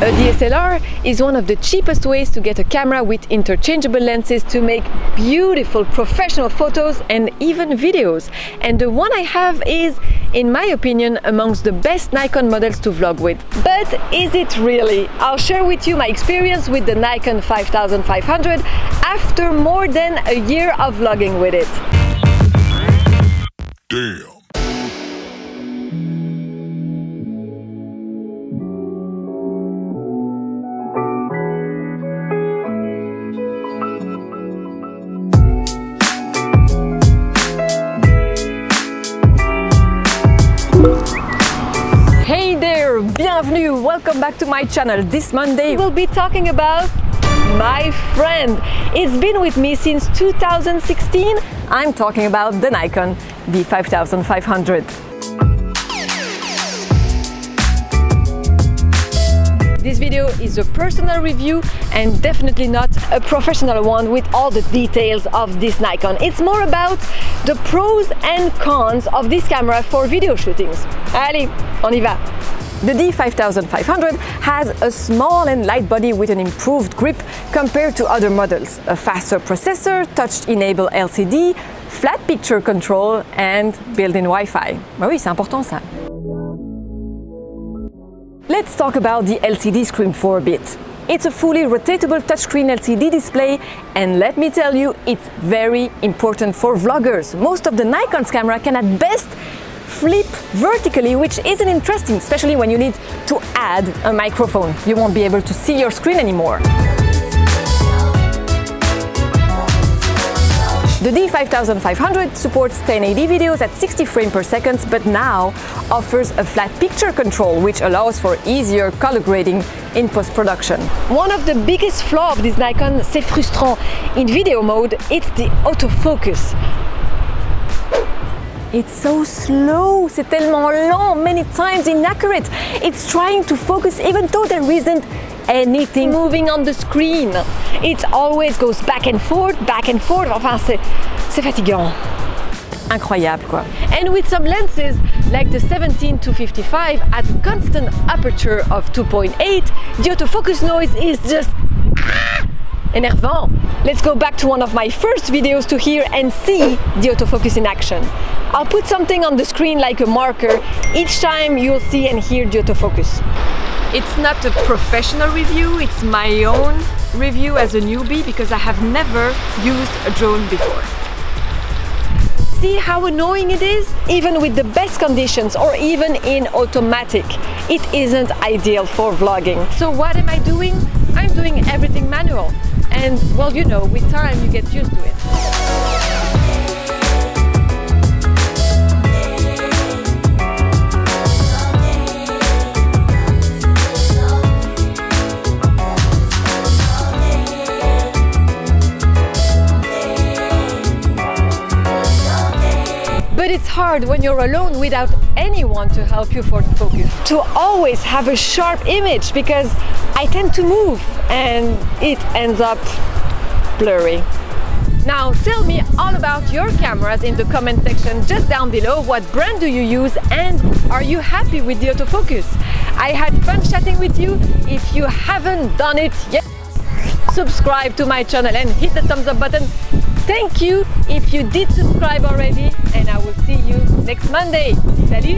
A DSLR is one of the cheapest ways to get a camera with interchangeable lenses to make beautiful professional photos and even videos. And the one I have is, in my opinion, amongst the best Nikon models to vlog with. But is it really? I'll share with you my experience with the Nikon D5500 after more than a year of vlogging with it. Damn. Hey there, bienvenue, welcome back to my channel. This Monday we'll be talking about my friend. It's been with me since 2016. I'm talking about the Nikon D5500. This video is a personal review and definitely not a professional one with all the details of this Nikon. It's more about the pros and cons of this camera for video shootings. Allez, on y va! The D5500 has a small and light body with an improved grip compared to other models, a faster processor, touch-enabled LCD, flat picture control and built-in Wi-Fi. Bah oui, c'est important ça. Let's talk about the LCD screen for a bit. It's a fully rotatable touchscreen LCD display, and let me tell you, it's very important for vloggers. Most of the Nikon's camera can at best flip vertically, which isn't interesting, especially when you need to add a microphone. You won't be able to see your screen anymore. The D5500 supports 1080 videos at 60 frames per second, but now offers a flat picture control, which allows for easier color grading in post-production. One of the biggest flaws of this Nikon, c'est frustrant. In video mode, it's the autofocus. It's so slow, c'est tellement lent, many times inaccurate. It's trying to focus even though there isn't anything moving on the screen. It always goes back and forth, enfin c'est fatigant. Incroyable quoi. And with some lenses like the 17-55 at constant aperture of 2.8, the autofocus noise is just énervant. Let's go back to one of my first videos to hear and see the autofocus in action. I'll put something on the screen like a marker. Each time you'll see and hear the autofocus. It's not a professional review, it's my own review as a newbie because I have never used a drone before. See how annoying it is? Even with the best conditions or even in automatic, it isn't ideal for vlogging. So what am I doing? I'm doing everything manual. And well, you know, with time you get used to it. But it's hard when you're alone without anyone to help you for focus. To always have a sharp image because I tend to move and it ends up blurry. Now tell me all about your cameras in the comment section just down below. What brand do you use and are you happy with the autofocus? I had fun chatting with you. If you haven't done it yet, subscribe to my channel and hit the thumbs up button. Thank you if you did subscribe already, and I will see you next Monday. Salut!